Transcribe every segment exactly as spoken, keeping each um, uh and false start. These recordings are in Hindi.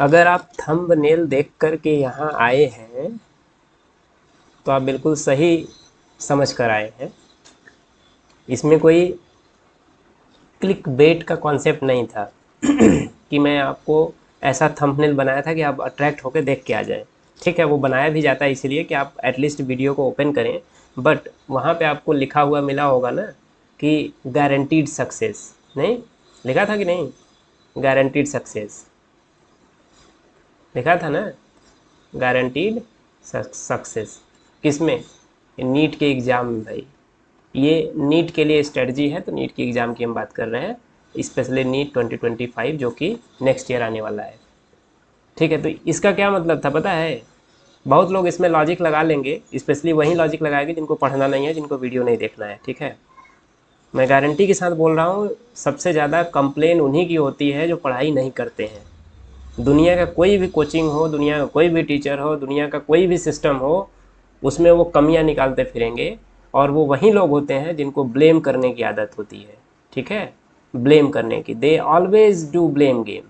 अगर आप थंबनेल देख कर के यहाँ आए हैं तो आप बिल्कुल सही समझ कर आए हैं। इसमें कोई क्लिक बेट का कॉन्सेप्ट नहीं था कि मैं आपको ऐसा थंबनेल बनाया था कि आप अट्रैक्ट होकर देख के आ जाएं। ठीक है, वो बनाया भी जाता है इसलिए कि आप एटलीस्ट वीडियो को ओपन करें, बट वहाँ पे आपको लिखा हुआ मिला होगा ना कि गारंटीड सक्सेस, नहीं लिखा था कि नहीं? गारंटीड सक्सेस लिखा था ना, गारंटीड सक्सेस किसमें? नीट के एग्ज़ाम में। भाई ये नीट के लिए स्ट्रेटजी है, तो नीट के एग्ज़ाम की हम बात कर रहे हैं, specially NEET twenty twenty five जो कि नेक्स्ट ईयर आने वाला है। ठीक है, तो इसका क्या मतलब था पता है? बहुत लोग इसमें लॉजिक लगा लेंगे, स्पेशली वही लॉजिक लगाएंगे जिनको पढ़ना नहीं है, जिनको वीडियो नहीं देखना है। ठीक है, मैं गारंटी के साथ बोल रहा हूँ, सबसे ज़्यादा कंप्लेन उन्हीं की होती है जो पढ़ाई नहीं करते हैं। दुनिया का कोई भी कोचिंग हो, दुनिया का कोई भी टीचर हो, दुनिया का कोई भी सिस्टम हो, उसमें वो कमियाँ निकालते फिरेंगे, और वो वही लोग होते हैं जिनको ब्लेम करने की आदत होती है। ठीक है, ब्लेम करने की, they always do blame game,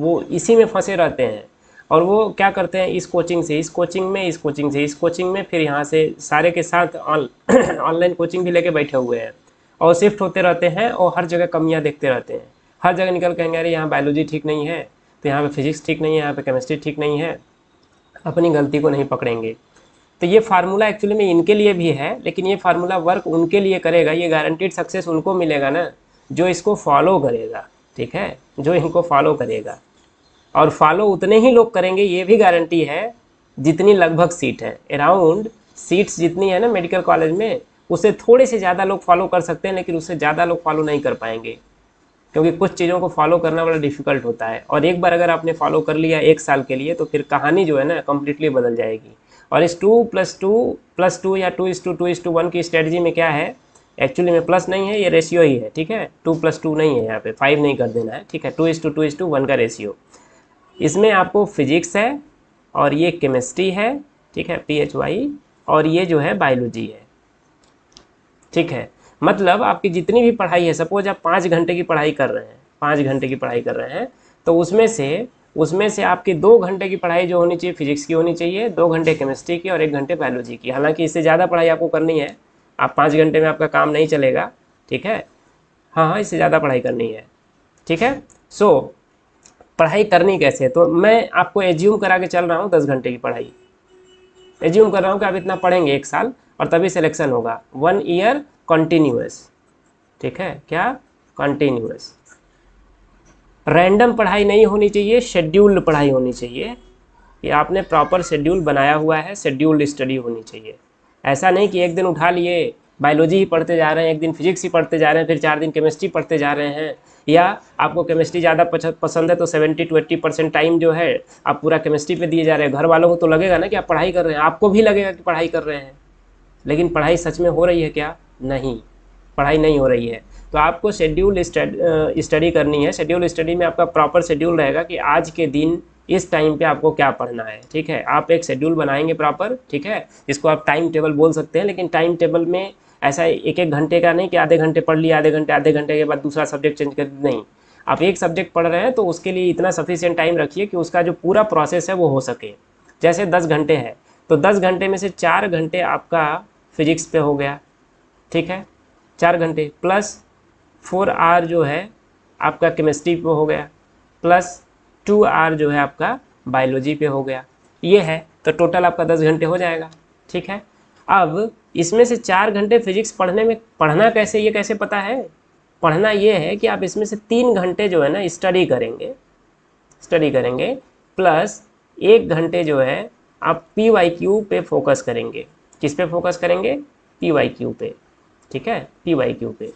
वो इसी में फंसे रहते हैं। और वो क्या करते हैं, इस कोचिंग से इस कोचिंग में, इस कोचिंग से इस कोचिंग में, फिर यहाँ से सारे के साथ ऑनलाइन कोचिंग भी लेके बैठे हुए हैं, और शिफ्ट होते रहते हैं, और हर जगह कमियाँ देखते रहते हैं। हर जगह निकल कहेंगे अरे यहाँ बायोलॉजी ठीक नहीं है, तो यहाँ पे फिजिक्स ठीक नहीं है, यहाँ पे केमिस्ट्री ठीक नहीं है, अपनी गलती को नहीं पकड़ेंगे। तो ये फार्मूला एक्चुअली में इनके लिए भी है, लेकिन ये फार्मूला वर्क उनके लिए करेगा, ये गारंटीड सक्सेस उनको मिलेगा ना जो इसको फॉलो करेगा। ठीक है, जो इनको फॉलो करेगा, और फॉलो उतने ही लोग करेंगे ये भी गारंटी है जितनी लगभग सीट है, अराउंड सीट्स जितनी है ना मेडिकल कॉलेज में, उससे थोड़े से ज़्यादा लोग फॉलो कर सकते हैं, लेकिन उससे ज़्यादा लोग फॉलो नहीं कर पाएंगे, क्योंकि कुछ चीज़ों को फॉलो करना बड़ा डिफ़िकल्ट होता है। और एक बार अगर आपने फॉलो कर लिया एक साल के लिए, तो फिर कहानी जो है ना कम्प्लीटली बदल जाएगी। और इस two plus two plus two या two is to two is to one की स्ट्रेटजी में क्या है, एक्चुअली में प्लस नहीं है, ये रेशियो ही है। ठीक है, टू प्लस टू नहीं है, यहाँ पे फाइव नहीं कर देना है। ठीक है, two is to two is to one का रेशियो। इसमें आपको फिजिक्स है, और ये केमिस्ट्री है, ठीक है, पी एच वाई, और ये जो है बायोलॉजी है। ठीक है, मतलब आपकी जितनी भी पढ़ाई है, सपोज आप पाँच घंटे की पढ़ाई कर रहे हैं, पाँच घंटे की पढ़ाई कर रहे हैं, तो उसमें से उसमें से आपकी दो घंटे की पढ़ाई जो होनी चाहिए फिजिक्स की होनी चाहिए, दो घंटे केमिस्ट्री की, और एक घंटे बायोलॉजी की। हालांकि इससे ज़्यादा पढ़ाई आपको करनी है, आप पाँच घंटे में आपका काम नहीं चलेगा। ठीक है, हाँ हाँ इससे ज़्यादा पढ़ाई करनी है। ठीक है, सो पढ़ाई करनी कैसे, तो मैं आपको एज्यूम करा के चल रहा हूँ दस घंटे की पढ़ाई, एज्यूम कर रहा हूँ कि आप इतना पढ़ेंगे एक साल, और तभी सिलेक्शन होगा, वन ईयर कंटिन्यूस। ठीक है, क्या कंटिन्यूस? रैंडम पढ़ाई नहीं होनी चाहिए, शेड्यूल्ड पढ़ाई होनी चाहिए, कि आपने प्रॉपर शेड्यूल बनाया हुआ है, शेड्यूल्ड स्टडी होनी चाहिए। ऐसा नहीं कि एक दिन उठा लिए बायोलॉजी ही पढ़ते जा रहे हैं, एक दिन फिजिक्स ही पढ़ते जा रहे हैं, फिर चार दिन केमिस्ट्री पढ़ते जा रहे हैं, या आपको केमिस्ट्री ज़्यादा पसंद है तो seventy to eighty percent time जो है आप पूरा केमिस्ट्री पर दिए जा रहे हैं। घर वालों को तो लगेगा ना कि आप पढ़ाई कर रहे हैं, आपको भी लगेगा कि पढ़ाई कर रहे हैं, लेकिन पढ़ाई सच में हो रही है क्या? नहीं, पढ़ाई नहीं हो रही है। तो आपको शेड्यूल स्टडी करनी है। शेड्यूल स्टडी में आपका प्रॉपर शेड्यूल रहेगा कि आज के दिन इस टाइम पे आपको क्या पढ़ना है। ठीक है, आप एक शेड्यूल बनाएंगे प्रॉपर। ठीक है, इसको आप टाइम टेबल बोल सकते हैं, लेकिन टाइम टेबल में ऐसा एक एक घंटे का नहीं कि आधे घंटे पढ़ लिया, आधे घंटे आधे घंटे के बाद दूसरा सब्जेक्ट चेंज कर, नहीं। आप एक सब्जेक्ट पढ़ रहे हैं तो उसके लिए इतना सफिशिएंट टाइम रखिए कि उसका जो पूरा प्रोसेस है वो हो सके। जैसे दस घंटे है तो दस घंटे में से चार घंटे आपका फिजिक्स पे हो गया। ठीक है, चार घंटे प्लस फोर आवर जो है आपका केमिस्ट्री पे हो गया, प्लस टू आवर जो है आपका बायोलॉजी पे हो गया, ये है। तो टोटल आपका दस घंटे हो जाएगा। ठीक है, अब इसमें से चार घंटे फिजिक्स पढ़ने में, पढ़ना कैसे ये कैसे पता है? पढ़ना ये है कि आप इसमें से तीन घंटे जो है ना स्टडी करेंगे, स्टडी करेंगे प्लस एक घंटे जो है आप पी वाई क्यू पे फोकस करेंगे। किस पे फोकस करेंगे? पी वाई क्यू पे। ठीक है, पी वाई क्यू पे,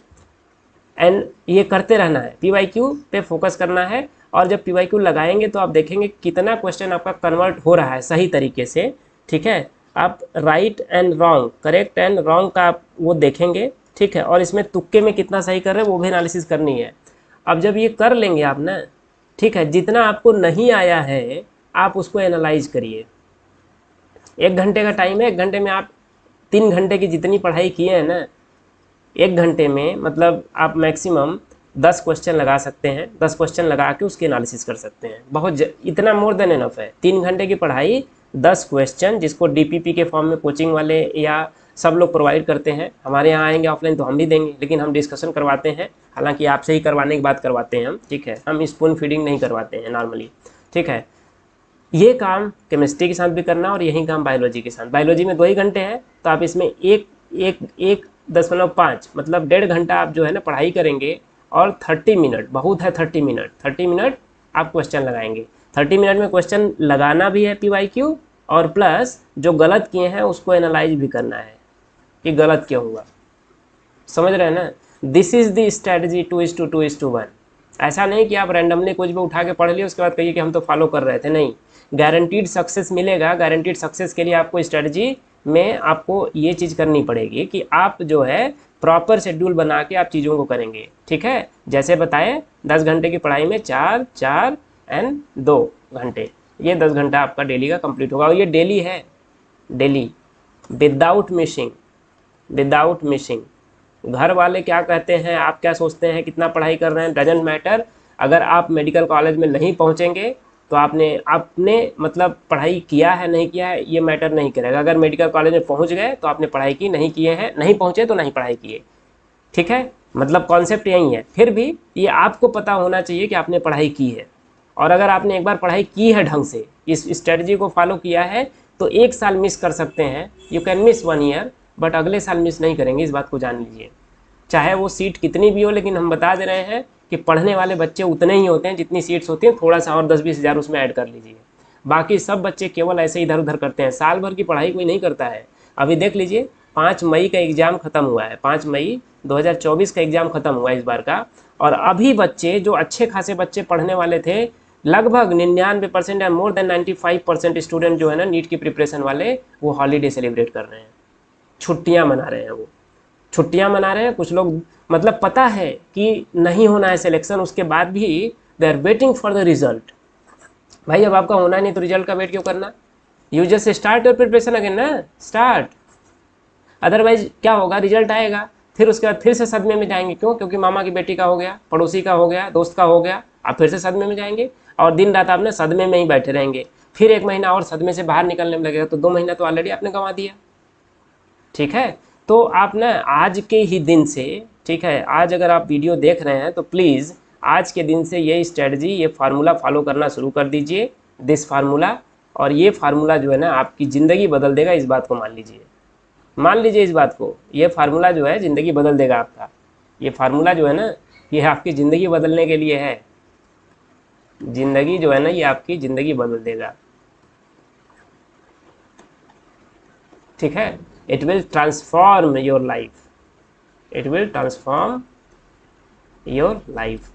एंड ये करते रहना है, पी वाई क्यू पे फोकस करना है। और जब पी वाई क्यू लगाएंगे तो आप देखेंगे कितना क्वेश्चन आपका कन्वर्ट हो रहा है सही तरीके से। ठीक है, आप right and wrong, correct and wrong का आप वो देखेंगे। ठीक है, और इसमें तुक्के में कितना सही कर रहे हैं वो भी एनालिसिस करनी है। अब जब ये कर लेंगे आप ना, ठीक है, जितना आपको नहीं आया है आप उसको एनालाइज करिए। एक घंटे का टाइम है, एक घंटे में आप तीन घंटे की जितनी पढ़ाई किए हैं ना, एक घंटे में मतलब आप मैक्सिमम दस क्वेश्चन लगा सकते हैं, दस क्वेश्चन लगा के उसकी एनालिसिस कर सकते हैं। बहुत ज... इतना मोर देन एनफ है। तीन घंटे की पढ़ाई, दस क्वेश्चन, जिसको डीपीपी के फॉर्म में कोचिंग वाले या सब लोग प्रोवाइड करते हैं। हमारे यहाँ आएंगे ऑफलाइन तो हम भी देंगे, लेकिन हम डिस्कशन करवाते हैं, हालांकि आपसे ही करवाने की बात करवाते हैं हम, ठीक है। हम स्पून फीडिंग नहीं करवाते हैं नॉर्मली, ठीक है। ये काम केमिस्ट्री के साथ भी करना और यही काम बायोलॉजी के साथ। बायोलॉजी में दो ही घंटे हैं तो आप इसमें एक एक एक दशमलव पाँच मतलब डेढ़ घंटा आप जो है ना पढ़ाई करेंगे और थर्टी मिनट बहुत है, थर्टी मिनट थर्टी मिनट आप क्वेश्चन लगाएंगे। थर्टी मिनट में क्वेश्चन लगाना भी है पीवाईक्यू, और प्लस जो गलत किए हैं उसको एनालाइज भी करना है कि गलत क्यों हुआ, समझ रहे हैं ना। This is the strategy two is to two is to one. ऐसा नहीं कि आप रैंडमली कुछ भी उठा के पढ़ लिए उसके बाद कहिए कि हम तो फॉलो कर रहे थे, नहीं। गारंटीड सक्सेस मिलेगा, गारंटीड सक्सेस के लिए आपको स्ट्रैटेजी में आपको ये चीज़ करनी पड़ेगी कि आप जो है प्रॉपर शेड्यूल बना के आप चीज़ों को करेंगे, ठीक है। जैसे बताएं दस घंटे की पढ़ाई में चार चार एंड दो घंटे, ये दस घंटा आपका डेली का कंप्लीट होगा। और ये डेली है, daily without missing, without missing. घर वाले क्या कहते हैं, आप क्या सोचते हैं, कितना पढ़ाई कर रहे हैं, डजेंट मैटर। अगर आप मेडिकल कॉलेज में नहीं पहुँचेंगे तो आपने आपने मतलब पढ़ाई किया है नहीं किया है ये मैटर नहीं करेगा। अगर मेडिकल कॉलेज में पहुंच गए तो आपने पढ़ाई की, नहीं किए हैं, नहीं पहुंचे तो नहीं पढ़ाई किए, ठीक है। मतलब कॉन्सेप्ट यही है। फिर भी ये आपको पता होना चाहिए कि आपने पढ़ाई की है, और अगर आपने एक बार पढ़ाई की है ढंग से, इस स्ट्रेटजी को फॉलो किया है, तो एक साल मिस कर सकते हैं, you can miss one year, but अगले साल मिस नहीं करेंगे, इस बात को जान लीजिए। चाहे वो सीट कितनी भी हो, लेकिन हम बता दे रहे हैं कि पढ़ने वाले बच्चे उतने ही होते हैं जितनी सीट्स होती हैं, थोड़ा सा और दस बीस हज़ार उसमें ऐड कर लीजिए। बाकी सब बच्चे केवल ऐसे इधर उधर करते हैं, साल भर की पढ़ाई कोई नहीं करता है। अभी देख लीजिए पाँच मई का एग्ज़ाम ख़त्म हुआ है, पाँच मई दो हज़ार चौबीस का एग्ज़ाम ख़त्म हुआ है इस बार का, और अभी बच्चे जो अच्छे खासे बच्चे पढ़ने वाले थे, लगभग निन्यानवे परसेंट या more than ninety five percent student जो है ना नीट की प्रिपरेशन वाले, वो हॉलीडे सेलिब्रेट कर रहे हैं, छुट्टियाँ मना रहे हैं, वो छुट्टियां मना रहे हैं। कुछ लोग मतलब पता है कि नहीं होना है सिलेक्शन, उसके बाद भी they are waiting for the result. भाई अब आपका होना नहीं तो रिजल्ट का वेट क्यों करना, you just start your preparation again ना, स्टार्ट। अदरवाइज क्या होगा, रिजल्ट आएगा फिर उसके बाद फिर से सदमे में जाएंगे। क्यों? क्योंकि मामा की बेटी का हो गया, पड़ोसी का हो गया, दोस्त का हो गया, आप फिर से सदमे में जाएंगे और दिन रात आपने सदमे में ही बैठे रहेंगे। फिर एक महीना और सदमे से बाहर निकलने में लगेगा, तो दो महीना तो ऑलरेडी आपने गंवा दिया, ठीक है। तो आप ना आज के ही दिन से, ठीक है, आज अगर आप वीडियो देख रहे हैं तो प्लीज़ आज के दिन से ये स्ट्रेटजी, ये फार्मूला फॉलो करना शुरू कर दीजिए, दिस फार्मूला। और ये फार्मूला जो है ना आपकी ज़िंदगी बदल देगा, इस बात को मान लीजिए, मान लीजिए इस बात को। ये फार्मूला जो है ज़िंदगी बदल देगा आपका, ये फार्मूला जो है ना ये आपकी ज़िंदगी बदलने के लिए है। ज़िंदगी जो है ना ये आपकी ज़िंदगी बदल देगा, ठीक है। It will transform your life. It will transform your life.